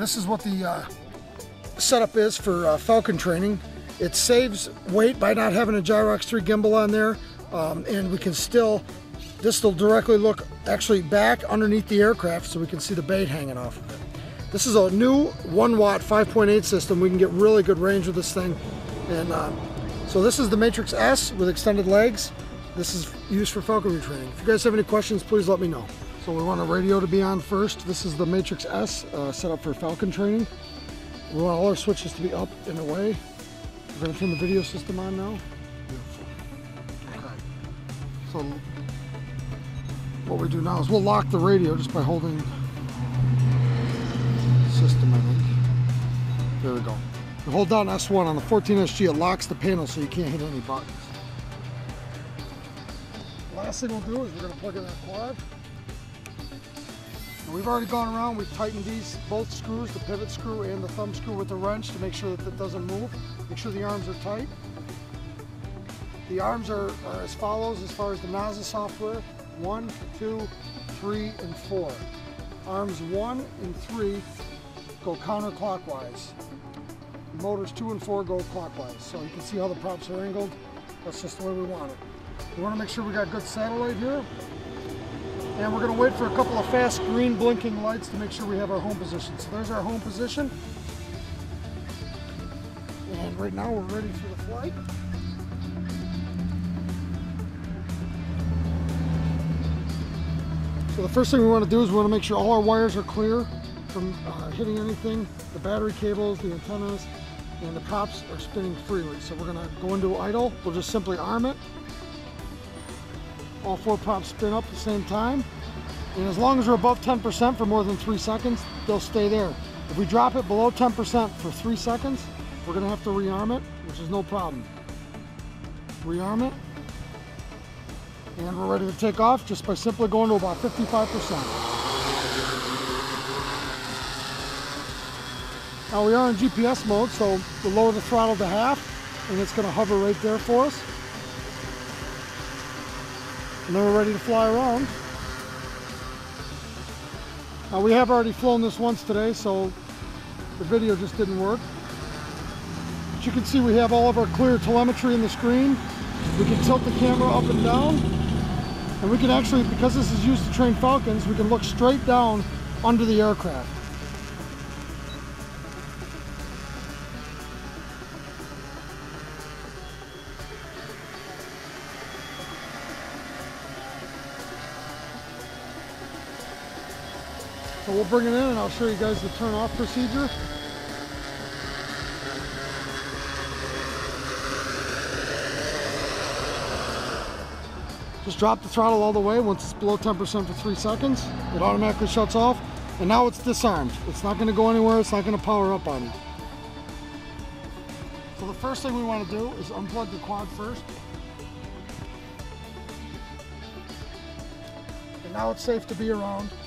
And this is what the setup is for falcon training. It saves weight by not having a Gyrox 3 gimbal on there, and we can still, this will directly look actually back underneath the aircraft so we can see the bait hanging off of it. This is a new 1-watt 5.8 system. We can get really good range with this thing. And so this is the Matrix S with extended legs. This is used for falconry training. If you guys have any questions, please let me know. So we want a radio to be on first. This is the Matrix S set up for falcon training. We want all our switches to be up and away. We're going to turn the video system on now. Beautiful. Okay. So what we do now is we'll lock the radio just by holding the system, I think. There we go. We hold down S1 on the 14SG, it locks the panel so you can't hit any buttons. Last thing we'll do is we're going to plug in that quad. And we've already gone around, we've tightened these both screws, the pivot screw and the thumb screw with the wrench to make sure that it doesn't move. Make sure the arms are tight. The arms are as follows as far as the Naza software: 1, 2, 3, and 4. Arms 1 and 3 go counterclockwise. Motors 2 and 4 go clockwise. So you can see how the props are angled. That's just the way we want it. We want to make sure we got good satellite here. And we're going to wait for a couple of fast green blinking lights to make sure we have our home position. So there's our home position. And right now we're ready for the flight. So the first thing we want to do is we want to make sure all our wires are clear from hitting anything. The battery cables, the antennas, and the props are spinning freely. So we're going to go into idle. We'll just simply arm it. All four props spin up at the same time, and as long as we're above 10% for more than 3 seconds, they'll stay there. If we drop it below 10% for 3 seconds, we're going to have to rearm it, which is no problem. Rearm it, and we're ready to take off just by simply going to about 55%. Now we are in GPS mode, so we'll lower the throttle to half, and it's going to hover right there for us. And then we're ready to fly around. Now we have already flown this once today, so the video just didn't work. But you can see we have all of our clear telemetry in the screen. We can tilt the camera up and down. And we can actually, because this is used to train falcons, we can look straight down under the aircraft. So we'll bring it in and I'll show you guys the turn off procedure. Just drop the throttle all the way. Once it's below 10% for 3 seconds, it automatically shuts off. And now it's disarmed. It's not going to go anywhere. It's not going to power up on you. So the first thing we want to do is unplug the quad first. And now it's safe to be around.